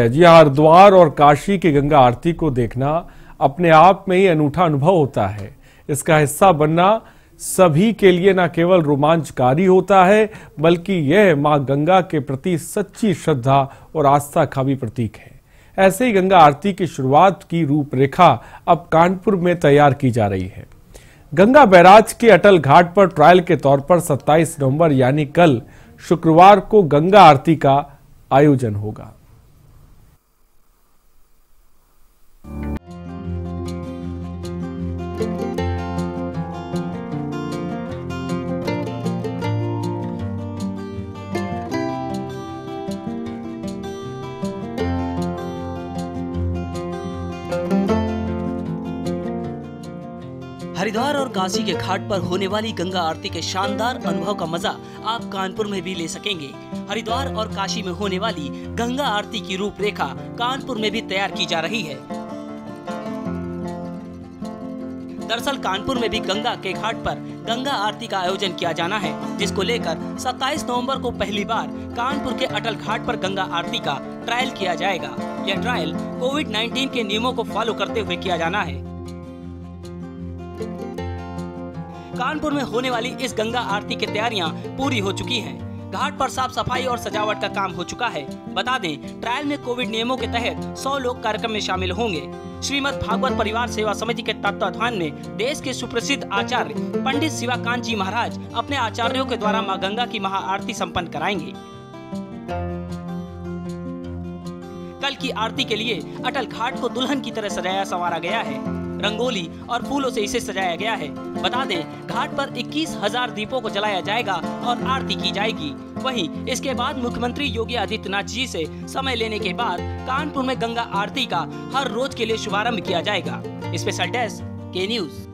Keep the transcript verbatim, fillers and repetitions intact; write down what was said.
है जी। हरिद्वार और काशी की गंगा आरती को देखना अपने आप में ही अनूठा अनुभव होता है। इसका हिस्सा बनना सभी के लिए न केवल रोमांचकारी होता है, बल्कि यह मां गंगा के प्रति सच्ची श्रद्धा और आस्था का भी प्रतीक है। ऐसे ही गंगा आरती की शुरुआत की रूपरेखा अब कानपुर में तैयार की जा रही है। गंगा बैराज के अटल घाट पर ट्रायल के तौर पर सत्ताईस नवंबर यानी कल शुक्रवार को गंगा आरती का आयोजन होगा। हरिद्वार और काशी के घाट पर होने वाली गंगा आरती के शानदार अनुभव का मजा आप कानपुर में भी ले सकेंगे। हरिद्वार और काशी में होने वाली गंगा आरती की रूपरेखा कानपुर में भी तैयार की जा रही है। दरअसल कानपुर में भी गंगा के घाट पर गंगा आरती का आयोजन किया जाना है, जिसको लेकर सत्ताईस नवंबर को पहली बार कानपुर के अटल घाट पर गंगा आरती का ट्रायल किया जाएगा। यह ट्रायल कोविड नाइन्टीन के नियमों को फॉलो करते हुए किया जाना है। कानपुर में होने वाली इस गंगा आरती की तैयारियां पूरी हो चुकी हैं। घाट पर साफ सफाई और सजावट का काम हो चुका है। बता दें, ट्रायल में कोविड नियमों के तहत सौ लोग कार्यक्रम में शामिल होंगे। श्रीमद भागवत परिवार सेवा समिति के तत्वाधान में देश के सुप्रसिद्ध आचार्य पंडित शिवाकांत जी महाराज अपने आचार्यों के द्वारा माँ गंगा की महाआरती सम्पन्न कराएंगे। कल की आरती के लिए अटल घाट को दुल्हन की तरह सजाया संवारा गया है। रंगोली और फूलों से इसे सजाया गया है। बता दें, घाट पर इक्कीस हजार दीपों को जलाया जाएगा और आरती की जाएगी। वहीं इसके बाद मुख्यमंत्री योगी आदित्यनाथ जी से समय लेने के बाद कानपुर में गंगा आरती का हर रोज के लिए शुभारंभ किया जाएगा। स्पेशल डेस्क के न्यूज।